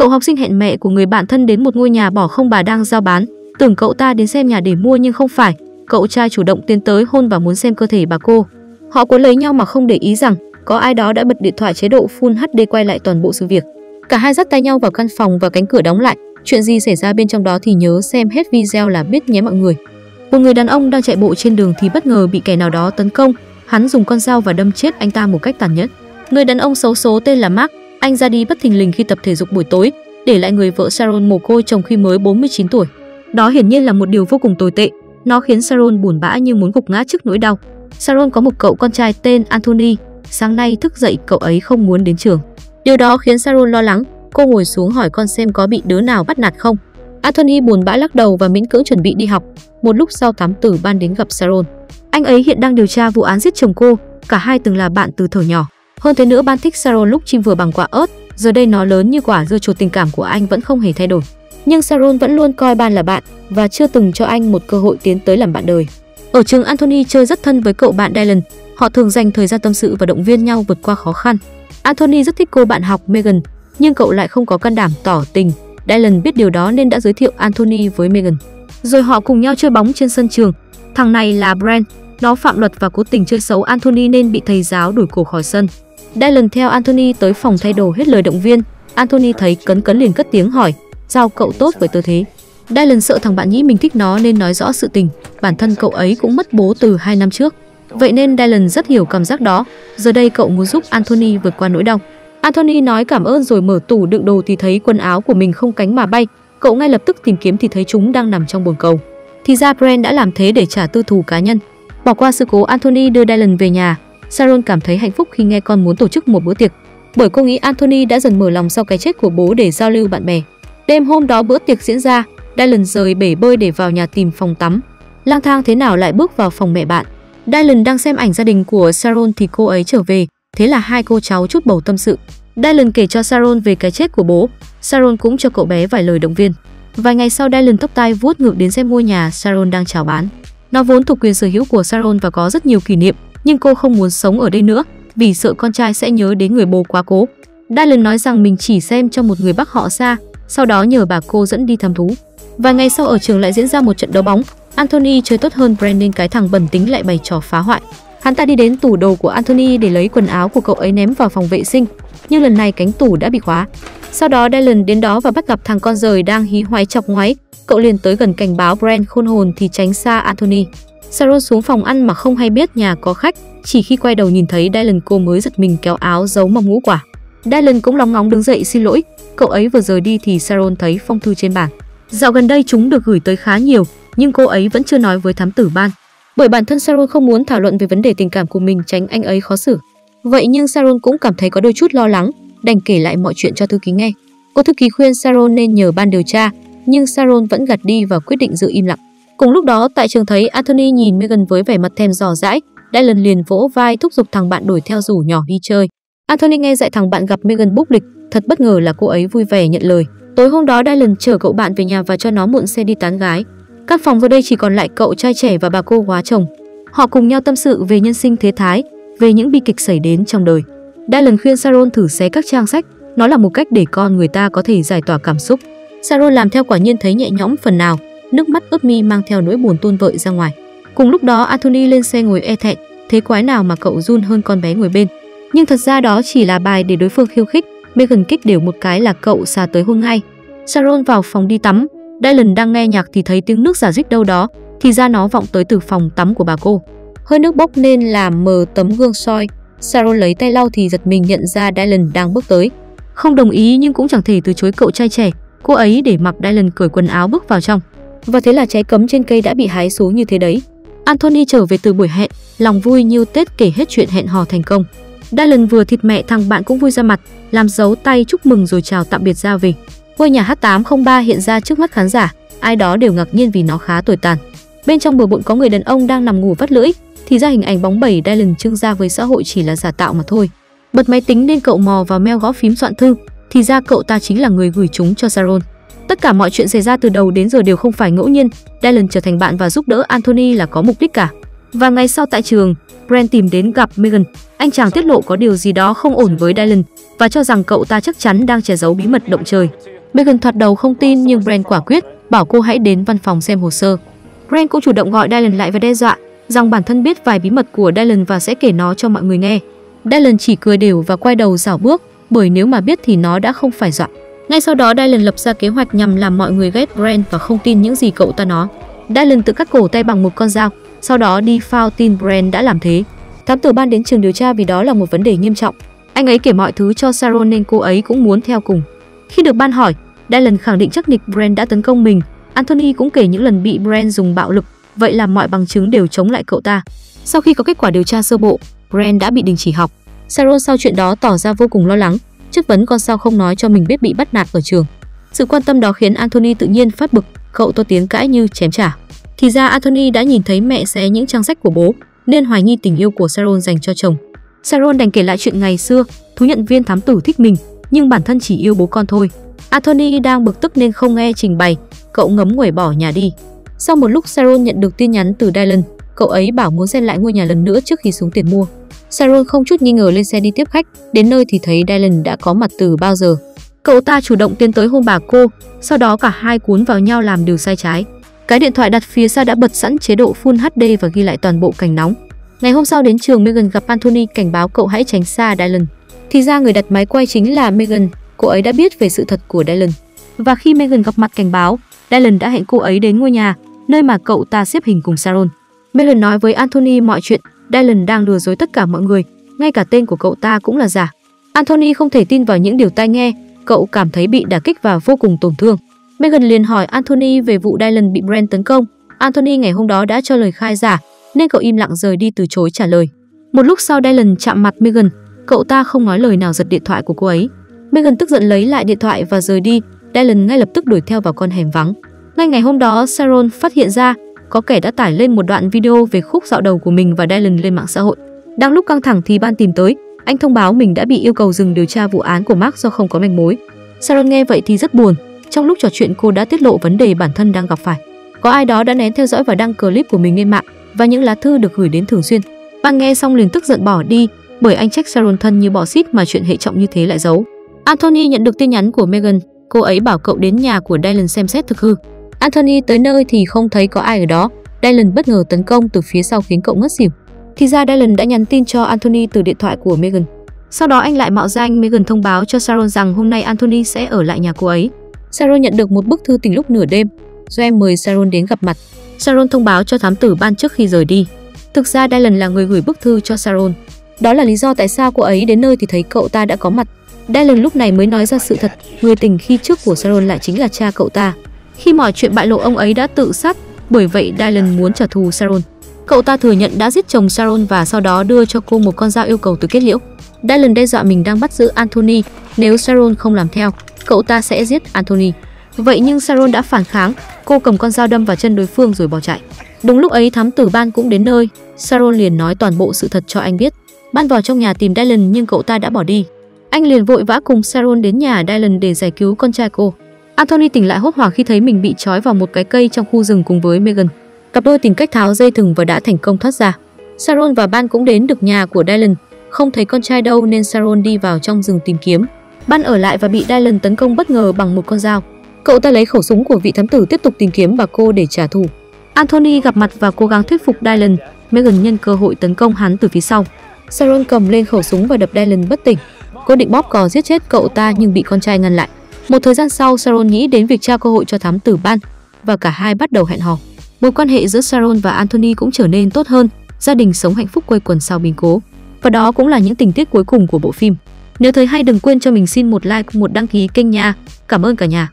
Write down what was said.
Cậu học sinh hẹn mẹ của người bạn thân đến một ngôi nhà bỏ không bà đang giao bán. Tưởng cậu ta đến xem nhà để mua nhưng không phải. Cậu trai chủ động tiến tới hôn và muốn xem cơ thể bà cô. Họ cuốn lấy nhau mà không để ý rằng có ai đó đã bật điện thoại chế độ Full HD quay lại toàn bộ sự việc. Cả hai dắt tay nhau vào căn phòng và cánh cửa đóng lại. Chuyện gì xảy ra bên trong đó thì nhớ xem hết video là biết nhé mọi người. Một người đàn ông đang chạy bộ trên đường thì bất ngờ bị kẻ nào đó tấn công. Hắn dùng con dao và đâm chết anh ta một cách tàn nhẫn. Người đàn ông xấu số tên là Mark. Anh ra đi bất thình lình khi tập thể dục buổi tối, để lại người vợ Sharon mồ côi chồng khi mới 49 tuổi. Đó hiển nhiên là một điều vô cùng tồi tệ. Nó khiến Sharon buồn bã như muốn gục ngã trước nỗi đau. Sharon có một cậu con trai tên Anthony. Sáng nay thức dậy cậu ấy không muốn đến trường. Điều đó khiến Sharon lo lắng. Cô ngồi xuống hỏi con xem có bị đứa nào bắt nạt không. Anthony buồn bã lắc đầu và miễn cưỡng chuẩn bị đi học. Một lúc sau thám tử ban đến gặp Sharon. Anh ấy hiện đang điều tra vụ án giết chồng cô. Cả hai từng là bạn từ thuở nhỏ. Hơn thế nữa, ban thích Sharon lúc chim vừa bằng quả ớt, giờ đây nó lớn như quả dưa chuột. Tình cảm của anh vẫn không hề thay đổi. Nhưng Sharon vẫn luôn coi ban là bạn và chưa từng cho anh một cơ hội tiến tới làm bạn đời. Ở trường, Anthony chơi rất thân với cậu bạn Dylan. Họ thường dành thời gian tâm sự và động viên nhau vượt qua khó khăn. Anthony rất thích cô bạn học Megan, nhưng cậu lại không có can đảm tỏ tình. Dylan biết điều đó nên đã giới thiệu Anthony với Megan. Rồi họ cùng nhau chơi bóng trên sân trường. Thằng này là Brent. Nó phạm luật và cố tình chơi xấu Anthony nên bị thầy giáo đuổi cổ khỏi sân. Dylan theo Anthony tới phòng thay đồ hết lời động viên. Anthony thấy cấn cấn liền cất tiếng hỏi: "Sao cậu tốt với tớ thế?" Dylan sợ thằng bạn nghĩ mình thích nó nên nói rõ sự tình. Bản thân cậu ấy cũng mất bố từ 2 năm trước. Vậy nên Dylan rất hiểu cảm giác đó. Giờ đây cậu muốn giúp Anthony vượt qua nỗi đau. Anthony nói cảm ơn rồi mở tủ đựng đồ thì thấy quần áo của mình không cánh mà bay. Cậu ngay lập tức tìm kiếm thì thấy chúng đang nằm trong bồn cầu. Thì ra Brent đã làm thế để trả tư thù cá nhân. Bỏ qua sự cố, Anthony đưa Dylan về nhà. Sharon cảm thấy hạnh phúc khi nghe con muốn tổ chức một bữa tiệc, bởi cô nghĩ Anthony đã dần mở lòng sau cái chết của bố để giao lưu bạn bè. Đêm hôm đó bữa tiệc diễn ra, Dylan rời bể bơi để vào nhà tìm phòng tắm. Lang thang thế nào lại bước vào phòng mẹ bạn. Dylan đang xem ảnh gia đình của Sharon thì cô ấy trở về, thế là hai cô cháu trút bầu tâm sự. Dylan kể cho Sharon về cái chết của bố, Sharon cũng cho cậu bé vài lời động viên. Vài ngày sau, Dylan tóc tai vuốt ngược đến xem ngôi nhà Sharon đang chào bán. Nó vốn thuộc quyền sở hữu của Sharon và có rất nhiều kỷ niệm. Nhưng cô không muốn sống ở đây nữa vì sợ con trai sẽ nhớ đến người bố quá cố. Dylan nói rằng mình chỉ xem cho một người bác họ xa, sau đó nhờ bà cô dẫn đi thăm thú. Vài ngày sau, ở trường lại diễn ra một trận đấu bóng. Anthony chơi tốt hơn Brandon, cái thằng bẩn tính lại bày trò phá hoại. Hắn ta đi đến tủ đồ của Anthony để lấy quần áo của cậu ấy ném vào phòng vệ sinh, nhưng lần này cánh tủ đã bị khóa. Sau đó Dylan đến đó và bắt gặp thằng con rời đang hí hoáy chọc ngoáy. Cậu liền tới gần cảnh báo Brand khôn hồn thì tránh xa Anthony. Sharon xuống phòng ăn mà không hay biết nhà có khách. Chỉ khi quay đầu nhìn thấy Dylan, cô mới giật mình kéo áo giấu mong ngũ quả. Dylan cũng lóng ngóng đứng dậy xin lỗi. Cậu ấy vừa rời đi thì Sharon thấy phong thư trên bàn. Dạo gần đây chúng được gửi tới khá nhiều, nhưng cô ấy vẫn chưa nói với thám tử ban, bởi bản thân Sharon không muốn thảo luận về vấn đề tình cảm của mình, tránh anh ấy khó xử. Vậy nhưng Sharon cũng cảm thấy có đôi chút lo lắng, đành kể lại mọi chuyện cho thư ký nghe. Cô thư ký khuyên Sharon nên nhờ ban điều tra, nhưng Sharon vẫn gạt đi và quyết định giữ im lặng. Cùng lúc đó, tại trường thấy Anthony nhìn Megan với vẻ mặt thèm dò dãi. Dylan liền vỗ vai thúc giục thằng bạn đuổi theo rủ nhỏ đi chơi. Anthony nghe dạy thằng bạn gặp Megan búc lịch, thật bất ngờ là cô ấy vui vẻ nhận lời. Tối hôm đó, Dylan chở cậu bạn về nhà và cho nó mượn xe đi tán gái. Căn phòng giờ đây chỉ còn lại cậu trai trẻ và bà cô hóa chồng. Họ cùng nhau tâm sự về nhân sinh thế thái, về những bi kịch xảy đến trong đời. Dylan khuyên Sharon thử xé các trang sách, nó là một cách để con người ta có thể giải tỏa cảm xúc. Sharon làm theo, quả nhiên thấy nhẹ nhõm phần nào. Nước mắt ướt mi mang theo nỗi buồn tuôn vợi ra ngoài. Cùng lúc đó, Anthony lên xe ngồi e thẹn. Thế quái nào mà cậu run hơn con bé ngồi bên. Nhưng thật ra đó chỉ là bài để đối phương khiêu khích. Megan kích đều một cái là cậu xà tới hôn ngay. Sharon vào phòng đi tắm. Dylan đang nghe nhạc thì thấy tiếng nước rả rích đâu đó. Thì ra nó vọng tới từ phòng tắm của bà cô. Hơi nước bốc nên làm mờ tấm gương soi. Sharon lấy tay lau thì giật mình nhận ra Dylan đang bước tới. Không đồng ý nhưng cũng chẳng thể từ chối cậu trai trẻ. Cô ấy để mặc Dylan cởi quần áo bước vào trong. Và thế là trái cấm trên cây đã bị hái xuống như thế đấy. Anthony trở về từ buổi hẹn, lòng vui như Tết, kể hết chuyện hẹn hò thành công. Dylan vừa thịt mẹ thằng bạn cũng vui ra mặt, làm dấu tay chúc mừng rồi chào tạm biệt ra về. Ngôi nhà H803 hiện ra trước mắt khán giả, ai đó đều ngạc nhiên vì nó khá tồi tàn. Bên trong bừa bộn có người đàn ông đang nằm ngủ vắt lưỡi, thì ra hình ảnh bóng bẩy Dylan trưng ra với xã hội chỉ là giả tạo mà thôi. Bật máy tính nên cậu mò vào mail, gõ phím soạn thư, thì ra cậu ta chính là người gửi chúng cho Sharon. Tất cả mọi chuyện xảy ra từ đầu đến giờ đều không phải ngẫu nhiên. Dylan trở thành bạn và giúp đỡ Anthony là có mục đích cả. Và ngày sau tại trường, Brent tìm đến gặp Megan. Anh chàng tiết lộ có điều gì đó không ổn với Dylan và cho rằng cậu ta chắc chắn đang che giấu bí mật động trời. Megan thoạt đầu không tin nhưng Brent quả quyết, bảo cô hãy đến văn phòng xem hồ sơ. Brent cũng chủ động gọi Dylan lại và đe dọa rằng bản thân biết vài bí mật của Dylan và sẽ kể nó cho mọi người nghe. Dylan chỉ cười đều và quay đầu rảo bước, bởi nếu mà biết thì nó đã không phải dọa. Ngay sau đó Dylan lập ra kế hoạch nhằm làm mọi người ghét Brent và không tin những gì cậu ta nói. Dylan tự cắt cổ tay bằng một con dao, sau đó đi phao tin Brent đã làm thế. Thám tử Ban đến trường điều tra vì đó là một vấn đề nghiêm trọng. Anh ấy kể mọi thứ cho Sharon nên cô ấy cũng muốn theo cùng. Khi được Ban hỏi, Dylan khẳng định chắc nịch Brent đã tấn công mình. Anthony cũng kể những lần bị Brent dùng bạo lực, vậy là mọi bằng chứng đều chống lại cậu ta. Sau khi có kết quả điều tra sơ bộ, Brent đã bị đình chỉ học. Sharon sau chuyện đó tỏ ra vô cùng lo lắng, chất vấn con sao không nói cho mình biết bị bắt nạt ở trường. Sự quan tâm đó khiến Anthony tự nhiên phát bực, cậu to tiếng cãi như chém trả. Thì ra Anthony đã nhìn thấy mẹ xé những trang sách của bố nên hoài nghi tình yêu của Sharon dành cho chồng. Sharon đành kể lại chuyện ngày xưa, thú nhận viên thám tử thích mình nhưng bản thân chỉ yêu bố con thôi. Anthony đang bực tức nên không nghe trình bày, cậu ngấm nguẩy bỏ nhà đi. Sau một lúc Sharon nhận được tin nhắn từ Dylan, cậu ấy bảo muốn xem lại ngôi nhà lần nữa trước khi xuống tiền mua. Sharon không chút nghi ngờ lên xe đi tiếp khách, đến nơi thì thấy Dylan đã có mặt từ bao giờ. Cậu ta chủ động tiến tới hôn bà cô, sau đó cả hai cuốn vào nhau làm điều sai trái. Cái điện thoại đặt phía xa đã bật sẵn chế độ Full HD và ghi lại toàn bộ cảnh nóng. Ngày hôm sau đến trường, Megan gặp Anthony cảnh báo cậu hãy tránh xa Dylan. Thì ra người đặt máy quay chính là Megan, cô ấy đã biết về sự thật của Dylan. Và khi Megan gặp mặt cảnh báo, Dylan đã hẹn cô ấy đến ngôi nhà, nơi mà cậu ta xếp hình cùng Sharon. Megan nói với Anthony mọi chuyện, Dylan đang lừa dối tất cả mọi người, ngay cả tên của cậu ta cũng là giả. Anthony không thể tin vào những điều tai nghe, cậu cảm thấy bị đả kích và vô cùng tổn thương. Megan liền hỏi Anthony về vụ Dylan bị Brent tấn công. Anthony ngày hôm đó đã cho lời khai giả, nên cậu im lặng rời đi từ chối trả lời. Một lúc sau Dylan chạm mặt Megan, cậu ta không nói lời nào, giật điện thoại của cô ấy. Megan tức giận lấy lại điện thoại và rời đi, Dylan ngay lập tức đuổi theo vào con hẻm vắng. Ngay ngày hôm đó Sharon phát hiện ra có kẻ đã tải lên một đoạn video về khúc dạo đầu của mình và Dylan lên mạng xã hội. Đang lúc căng thẳng thì Ban tìm tới, anh thông báo mình đã bị yêu cầu dừng điều tra vụ án của Mark do không có manh mối. Sharon nghe vậy thì rất buồn, trong lúc trò chuyện cô đã tiết lộ vấn đề bản thân đang gặp phải. Có ai đó đã lén theo dõi và đăng clip của mình lên mạng và những lá thư được gửi đến thường xuyên. Ban nghe xong liền tức giận bỏ đi, bởi anh trách Sharon thân như bọ xít mà chuyện hệ trọng như thế lại giấu. Anthony nhận được tin nhắn của Megan, cô ấy bảo cậu đến nhà của Dylan xem xét thực hư. Anthony tới nơi thì không thấy có ai ở đó, Dylan bất ngờ tấn công từ phía sau khiến cậu ngất xỉu. Thì ra Dylan đã nhắn tin cho Anthony từ điện thoại của Megan. Sau đó anh lại mạo danh Megan thông báo cho Sharon rằng hôm nay Anthony sẽ ở lại nhà cô ấy. Sharon nhận được một bức thư tình lúc nửa đêm, Joe mời Sharon đến gặp mặt. Sharon thông báo cho thám tử Ban trước khi rời đi. Thực ra Dylan là người gửi bức thư cho Sharon. Đó là lý do tại sao cô ấy đến nơi thì thấy cậu ta đã có mặt. Dylan lúc này mới nói ra sự thật, người tình khi trước của Sharon lại chính là cha cậu ta. Khi mọi chuyện bại lộ ông ấy đã tự sát, bởi vậy Dylan muốn trả thù Sharon. Cậu ta thừa nhận đã giết chồng Sharon và sau đó đưa cho cô một con dao yêu cầu từ kết liễu. Dylan đe dọa mình đang bắt giữ Anthony, nếu Sharon không làm theo, cậu ta sẽ giết Anthony. Vậy nhưng Sharon đã phản kháng, cô cầm con dao đâm vào chân đối phương rồi bỏ chạy. Đúng lúc ấy thám tử Ban cũng đến nơi, Sharon liền nói toàn bộ sự thật cho anh biết. Ban vào trong nhà tìm Dylan nhưng cậu ta đã bỏ đi. Anh liền vội vã cùng Sharon đến nhà Dylan để giải cứu con trai cô. Anthony tỉnh lại hốt hoảng khi thấy mình bị trói vào một cái cây trong khu rừng cùng với Megan. Cặp đôi tìm cách tháo dây thừng và đã thành công thoát ra. Sharon và Ban cũng đến được nhà của Dylan, không thấy con trai đâu nên Sharon đi vào trong rừng tìm kiếm. Ban ở lại và bị Dylan tấn công bất ngờ bằng một con dao. Cậu ta lấy khẩu súng của vị thám tử tiếp tục tìm kiếm bà cô để trả thù. Anthony gặp mặt và cố gắng thuyết phục Dylan, Megan nhân cơ hội tấn công hắn từ phía sau. Sharon cầm lên khẩu súng và đập Dylan bất tỉnh. Cô định bóp cò giết chết cậu ta nhưng bị con trai ngăn lại. Một thời gian sau, Sharon nghĩ đến việc trao cơ hội cho thám tử Ban và cả hai bắt đầu hẹn hò. Mối quan hệ giữa Sharon và Anthony cũng trở nên tốt hơn, gia đình sống hạnh phúc quây quần sau biến cố. Và đó cũng là những tình tiết cuối cùng của bộ phim. Nếu thấy hay đừng quên cho mình xin một like, một đăng ký kênh nha. Cảm ơn cả nhà.